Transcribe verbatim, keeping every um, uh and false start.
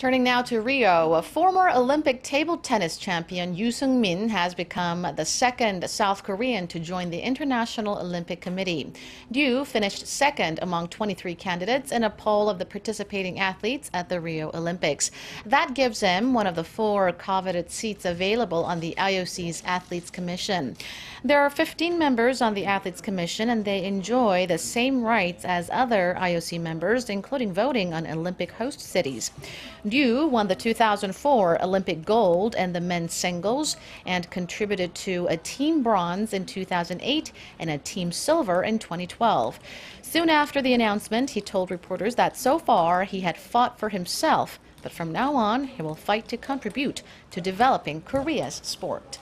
Turning now to Rio, a former Olympic table tennis champion Ryu Seung-min has become the second South Korean to join the International Olympic Committee. Ryu finished second among twenty-three candidates in a poll of the participating athletes at the Rio Olympics. That gives him one of the four coveted seats available on the I O C's Athletes' Commission. There are fifteen members on the Athletes' Commission, and they enjoy the same rights as other I O C members, including voting on Olympic host cities. Ryu won the two thousand four Olympic gold in the men's singles and contributed to a team bronze in two thousand eight and a team silver in twenty twelve. Soon after the announcement, he told reporters that so far he had fought for himself, but from now on he will fight to contribute to developing Korea's sport.